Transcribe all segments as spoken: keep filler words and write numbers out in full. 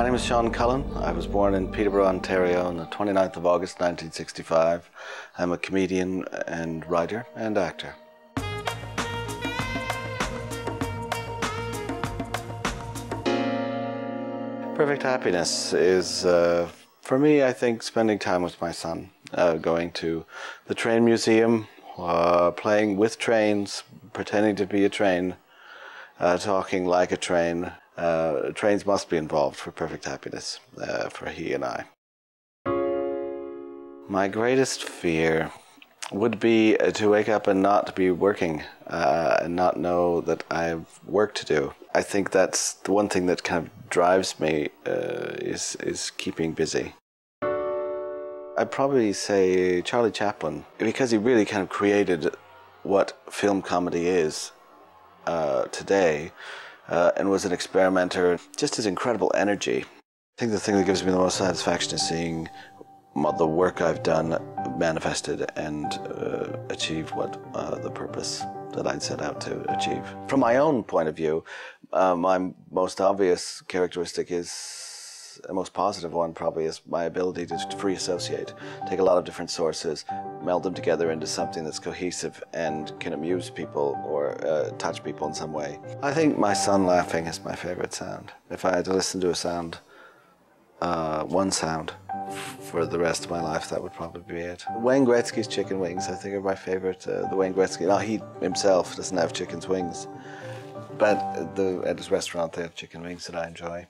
My name is Seán Cullen. I was born in Peterborough, Ontario on the twenty-ninth of August nineteen sixty-five. I'm a comedian and writer and actor. Perfect happiness is, uh, for me, I think, spending time with my son, uh, going to the train museum, uh, playing with trains, pretending to be a train, uh, talking like a train. Uh, trains must be involved for perfect happiness, uh, for he and I. My greatest fear would be to wake up and not be working, uh, and not know that I have work to do. I think that's the one thing that kind of drives me, uh, is, is keeping busy. I'd probably say Charlie Chaplin, because he really kind of created what film comedy is uh, today. Uh, and was an experimenter, just his incredible energy. I think the thing that gives me the most satisfaction is seeing the work I've done manifested and uh, achieve what uh, the purpose that I'd set out to achieve. From my own point of view, uh, my most obvious characteristic is, the most positive one probably, is my ability to free associate, take a lot of different sources, meld them together into something that's cohesive and can amuse people or uh, touch people in some way. I think my son laughing is my favorite sound. If I had to listen to a sound, uh, one sound, for the rest of my life, that would probably be it. Wayne Gretzky's chicken wings, I think, are my favorite. Uh, the Wayne Gretzky, now he himself doesn't have chicken's wings, but the, at his restaurant they have chicken wings that I enjoy.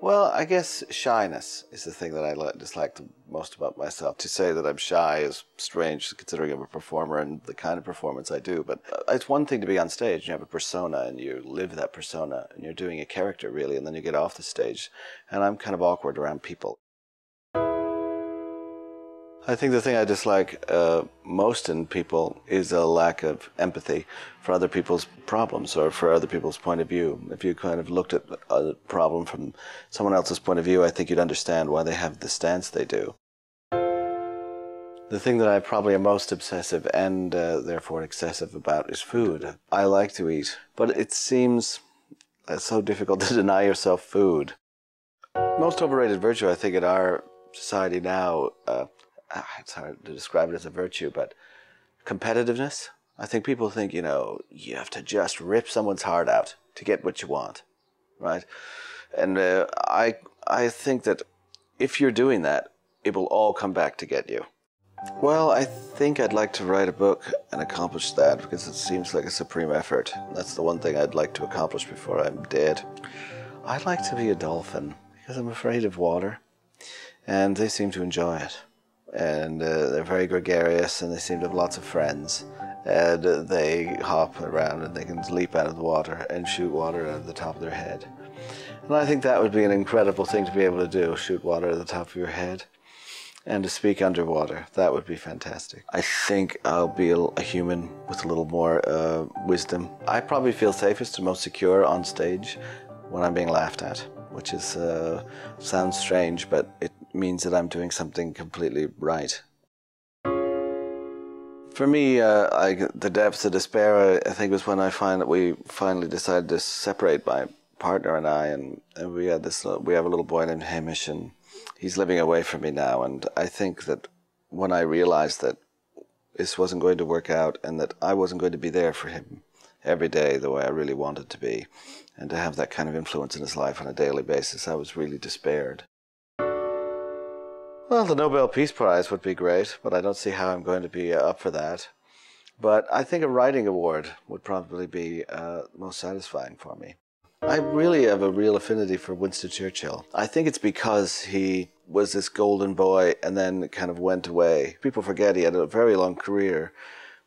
Well, I guess shyness is the thing that I dislike the most about myself. To say that I'm shy is strange, considering I'm a performer and the kind of performance I do. But it's one thing to be on stage and you have a persona and you live that persona and you're doing a character, really, and then you get off the stage. And I'm kind of awkward around people. I think the thing I dislike uh, most in people is a lack of empathy for other people's problems or for other people's point of view. If you kind of looked at a problem from someone else's point of view, I think you'd understand why they have the stance they do. The thing that I probably am most obsessive and uh, therefore excessive about is food. I like to eat, but it seems so difficult to deny yourself food. Most overrated virtue, I think, in our society now, uh, it's hard to describe it as a virtue, but competitiveness. I think people think, you know, you have to just rip someone's heart out to get what you want, right? And uh, I, I think that if you're doing that, it will all come back to get you. Well, I think I'd like to write a book and accomplish that, because it seems like a supreme effort. That's the one thing I'd like to accomplish before I'm dead. I'd like to be a dolphin, because I'm afraid of water, and they seem to enjoy it. And uh, they're very gregarious, and they seem to have lots of friends. And uh, they hop around, and they can leap out of the water and shoot water out of the top of their head. And I think that would be an incredible thing to be able to do, shoot water at the top of your head, and to speak underwater. That would be fantastic. I think I'll be a, a human with a little more uh, wisdom. I probably feel safest and most secure on stage when I'm being laughed at, which is uh, sounds strange, but it means that I'm doing something completely right. For me, uh, I, the depths of despair, I think, was when I find that we finally decided to separate, my partner and I, and, and we had this. We have a little boy named Hamish, and he's living away from me now. And I think that when I realized that this wasn't going to work out, and that I wasn't going to be there for him every day the way I really wanted to be, and to have that kind of influence in his life on a daily basis, I was really despaired. Well, the Nobel Peace Prize would be great, but I don't see how I'm going to be up for that. But I think a writing award would probably be uh, most satisfying for me. I really have a real affinity for Winston Churchill. I think it's because he was this golden boy and then kind of went away. People forget he had a very long career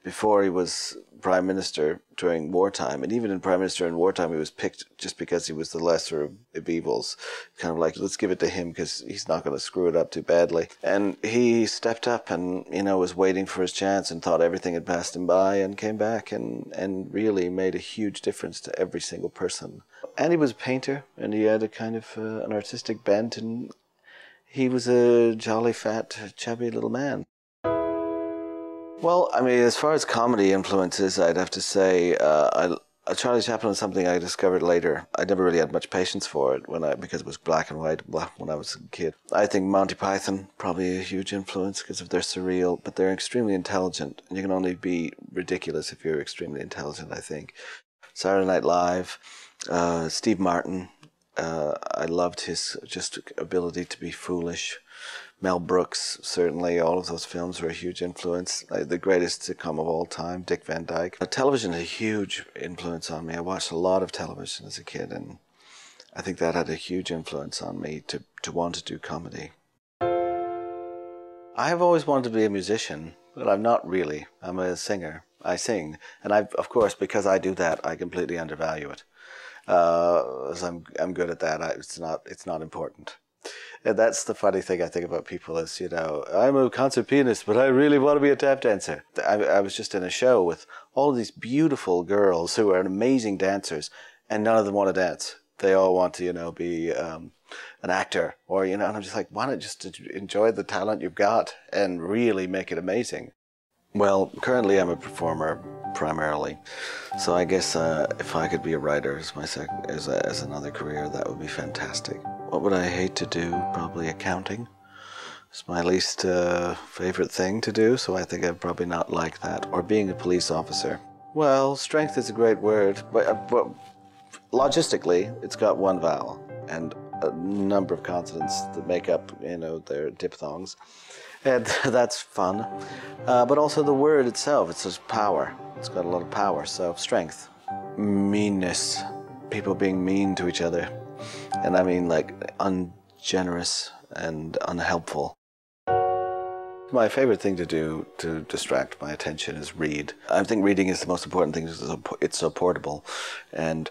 before he was prime minister during wartime. And even in prime minister in wartime, he was picked just because he was the lesser of evils. Kind of like, let's give it to him because he's not going to screw it up too badly. And he stepped up and, you know, was waiting for his chance and thought everything had passed him by, and came back and, and really made a huge difference to every single person. And he was a painter, and he had a kind of uh, an artistic bent, and he was a jolly, fat, chubby little man. Well, I mean, as far as comedy influences, I'd have to say uh, I, Charlie Chaplin is something I discovered later. I never really had much patience for it when I because it was black and white when I was a kid. I think Monty Python probably a huge influence because of their surreal, but they're extremely intelligent, and you can only be ridiculous if you're extremely intelligent, I think. Saturday Night Live, uh, Steve Martin. Uh, I loved his just ability to be foolish. Mel Brooks, certainly, all of those films were a huge influence. Uh, the greatest sitcom of all time, Dick Van Dyke. Uh, television had a huge influence on me. I watched a lot of television as a kid, and I think that had a huge influence on me to, to want to do comedy. I've always wanted to be a musician, but I'm not really. I'm a singer. I sing, and I've, of course, because I do that, I completely undervalue it. Uh, so I'm, I'm good at that. I, it's not, it's not important. And that's the funny thing I think about people is, you know, I'm a concert pianist, but I really want to be a tap dancer. I, I was just in a show with all of these beautiful girls who are amazing dancers, and none of them want to dance. They all want to, you know, be um, an actor or, you know, and I'm just like, why not just enjoy the talent you've got and really make it amazing? Well, currently I'm a performer primarily, so I guess uh, if I could be a writer as, my sec as, a, as another career, that would be fantastic. What would I hate to do? Probably accounting. It's my least uh, favorite thing to do, so I think I'd probably not like that. Or being a police officer. Well, strength is a great word, but, but logistically, it's got one vowel and a number of consonants that make up, you know, their diphthongs. And that's fun. Uh, but also the word itself, it's just power. It's got a lot of power, so strength. Meanness. People being mean to each other. And I mean, like, ungenerous and unhelpful. My favorite thing to do to distract my attention is read. I think reading is the most important thing because it's so portable. And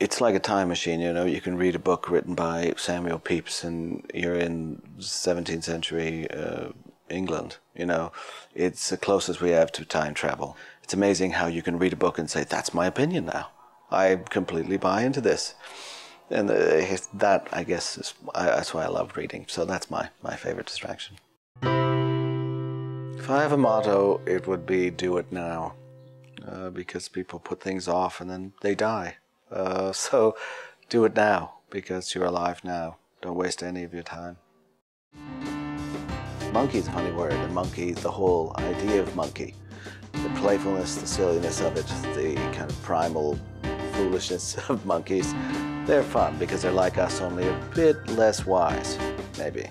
it's like a time machine, you know. You can read a book written by Samuel Pepys and you're in seventeenth century uh, England, you know. It's the closest we have to time travel. It's amazing how you can read a book and say, that's my opinion now. I completely buy into this. And that, I guess, is, that's why I love reading. So that's my, my favorite distraction. If I have a motto, it would be do it now, uh, because people put things off and then they die. Uh, so do it now, because you're alive now. Don't waste any of your time. Monkey's a funny word, and monkey, the whole idea of monkey. The playfulness, the silliness of it, the kind of primal foolishness of monkeys. They're fun because they're like us, only a bit less wise, maybe.